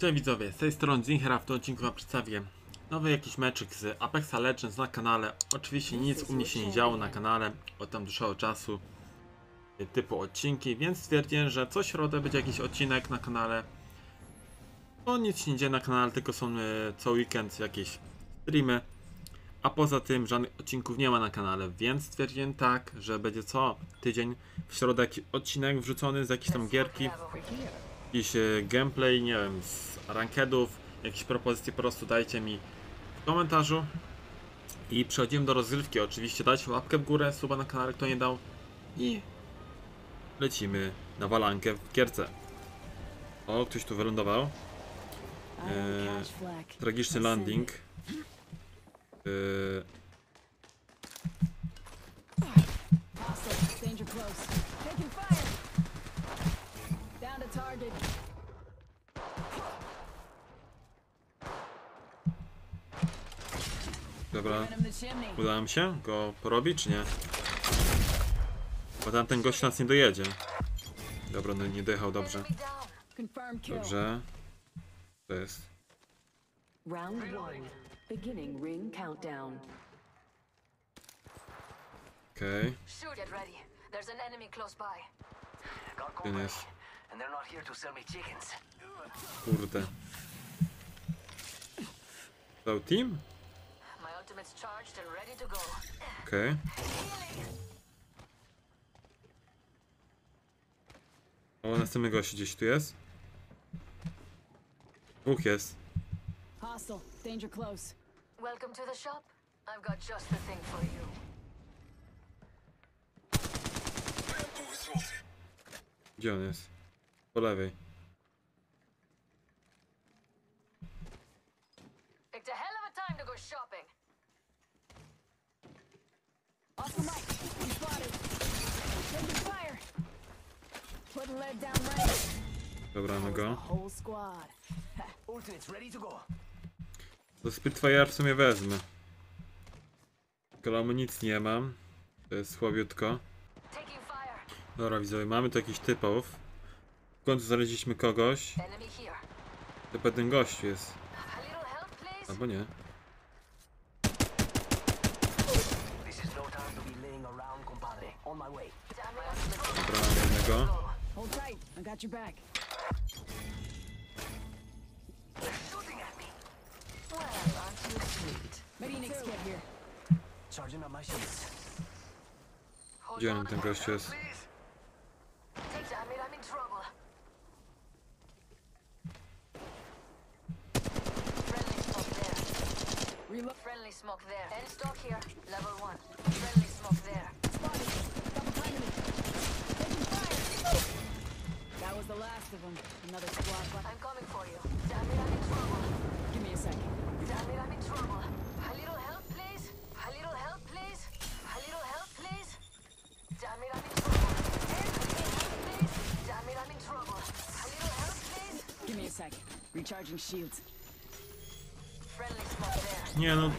Cześć widzowie, z tej strony Zinhera, w tym odcinku wam przedstawię nowy jakiś meczyk z Apexa Legends na kanale. Oczywiście nic u mnie się nie działo na kanale od tam dłuższego czasu typu odcinki, więc stwierdziłem, że co środę będzie jakiś odcinek na kanale. No nic się nie dzieje na kanale, tylko są co weekend jakieś streamy, a poza tym żadnych odcinków nie ma na kanale, więc stwierdziłem tak, że będzie co tydzień w środę jakiś odcinek wrzucony z jakiejś tam gierki. Jakiś gameplay, nie wiem, z rankedów, jakieś propozycje po prostu dajcie mi w komentarzu. I przechodzimy do rozgrywki, oczywiście dajcie łapkę w górę, suba na kanale, kto nie dał. I lecimy na walankę w gierce. O, ktoś tu wylądował. Tragiczny landing. Dobra, udało mi się go porobić, czy nie? Bo tamten gość nas nie dojedzie. Dobra, no nie dojechał, dobrze. Dobrze. To jest. Round 1. Beginning ring countdown. Okej. Kurde. Dał team? Okej. O, następny gość gdzieś tu jest. Dwóch jest. Gdzie on jest? Po lewej. Dobra, no go. To Spitfire w sumie wezmę. Kolamu nic nie mam. To jest słabiutko. Dobra, widzowie, mamy tu jakichś typów. W końcu znaleźliśmy kogoś. To pewien gość jest. Albo nie. Dobra, jednego. Gdzie on ten gość jest? Friendly smoke there. End stock here. Level 1. Friendly smoke there. That was the last of them. Another squad. I'm coming for you. Damn it, I'm in trouble. Give me a second. Damn it, I'm in trouble. A little help, please. A little help, please. A little help, please. Damn it, I'm in trouble. Damn it, I'm in trouble. A little help, please. Give me a second. Recharging shields. Nie no...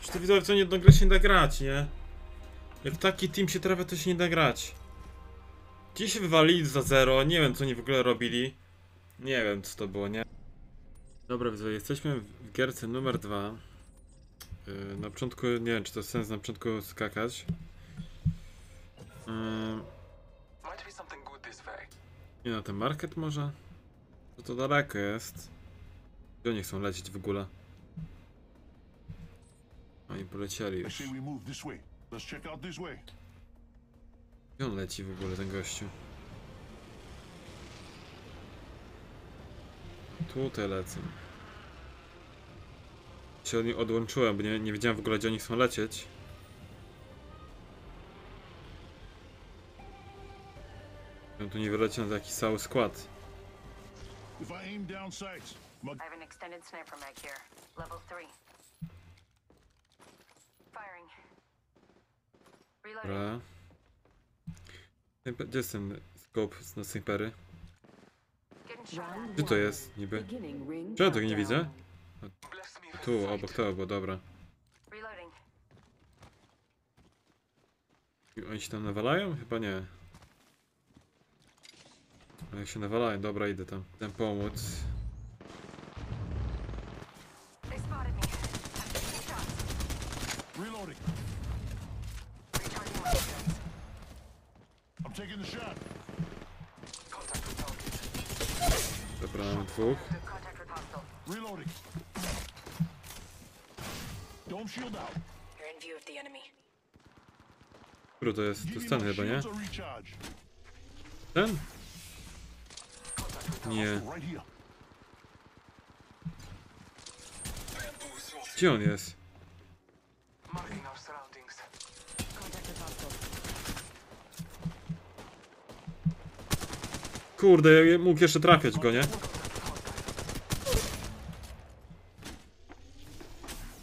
Przecież widzowie, co nie do gry się nie da grać, nie? Jak taki team się trafia, to się nie da grać. Ci się wywalili za zero, nie wiem co oni w ogóle robili. Nie wiem co to było, nie? Dobra widzowie, jesteśmy w gierce numer 2. Na początku, nie wiem czy to sens na początku skakać. Nie no, ten market może? Bo to daleko jest. Gdzie oni chcą lecieć w ogóle? Oni polecieli już. Gdzie on leci w ogóle, ten gościu? Tutaj lecę. Się od nich odłączyłem, bo nie wiedziałem w ogóle gdzie oni chcą lecieć. Ja tu nie wyleciał na taki cały skład. I have an extended sniper mag here. Level 3. Firing. Reloading. Gdzie jest ten scope na snajpery? Gdzie to jest niby? Czy ja tego nie widzę? A tu, obok tego, bo dobra. I oni się tam nawalają? Chyba nie. Ja się nawalają, dobra, idę tam. Chcę pomóc. Dobra, mamy dwóch. Który to jest? To jest ten chyba, nie? Ten? Nie. Gdzie on jest? Kurde, ja mógł jeszcze trafiać go, nie?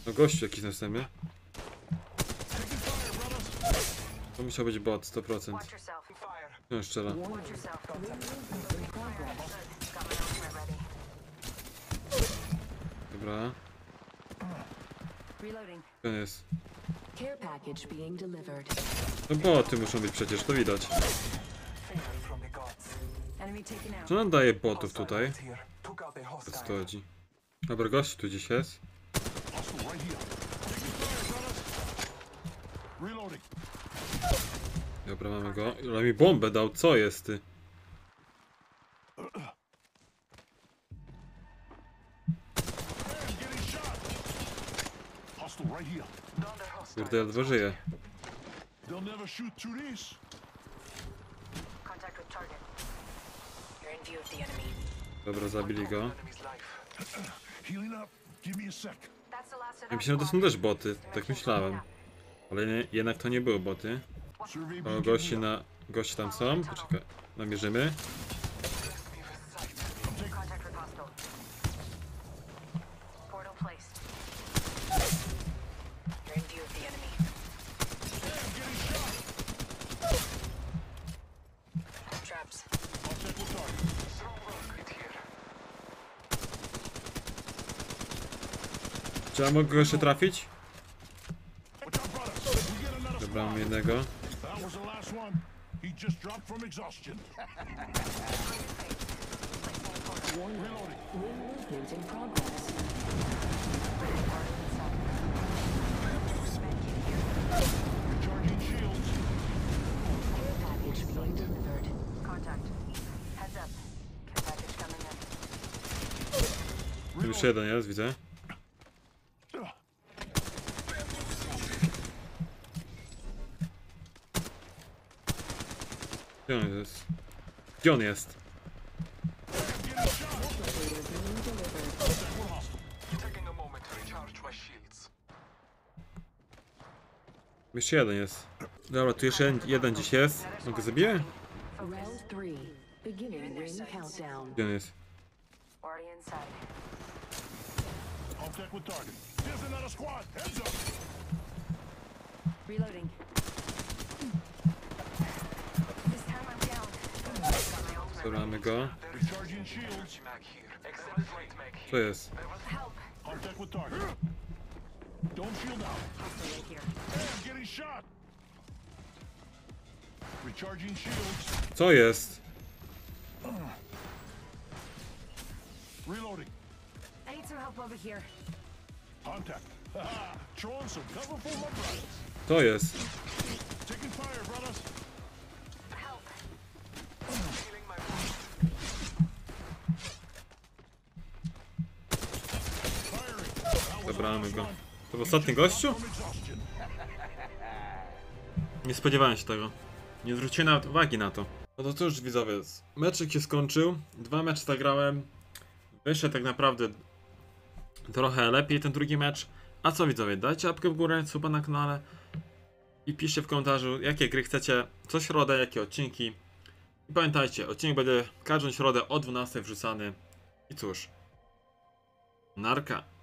No gościu jakiś następny. To musiał być bot, 100%. No jeszcze raz. Dobra. To jest. No boty muszą być przecież, to widać. Co nam daje botów tutaj? Co to chodzi? Dobra, gość tu gdzieś jest. Dobra, mamy go. Ale mi bombę dał, co jest ty? Kurde, ja dwa żyję. Dobra, zabili go. Ja myślałem, że to są też boty, tak myślałem. Ale nie, jednak to nie były boty. O, gości tam są. Poczekaj, namierzymy. Czy ja mogę go jeszcze trafić? Dobra, mam jednego. Tu już jeden jest, widzę. Gdzie on jest? Gdzie on jest? Jeszcze jeden jest. Dobra, tu jeszcze jeden dziś jest. On go zabije? Gdzie on jest? Zabramy go. Co jest? Co jest? Co jest? Zabrałem go. To był ostatni gościu? Nie spodziewałem się tego. Nie zwróciłem nawet uwagi na to. No to cóż, widzowie, meczek się skończył. 2 mecze zagrałem. Wyszedł tak naprawdę trochę lepiej ten drugi mecz. A co widzowie, dajcie łapkę w górę, suba na kanale i piszcie w komentarzu, jakie gry chcecie, co środę, jakie odcinki. I pamiętajcie, odcinek będzie każdą środę o 12 wrzucany. I cóż, narka.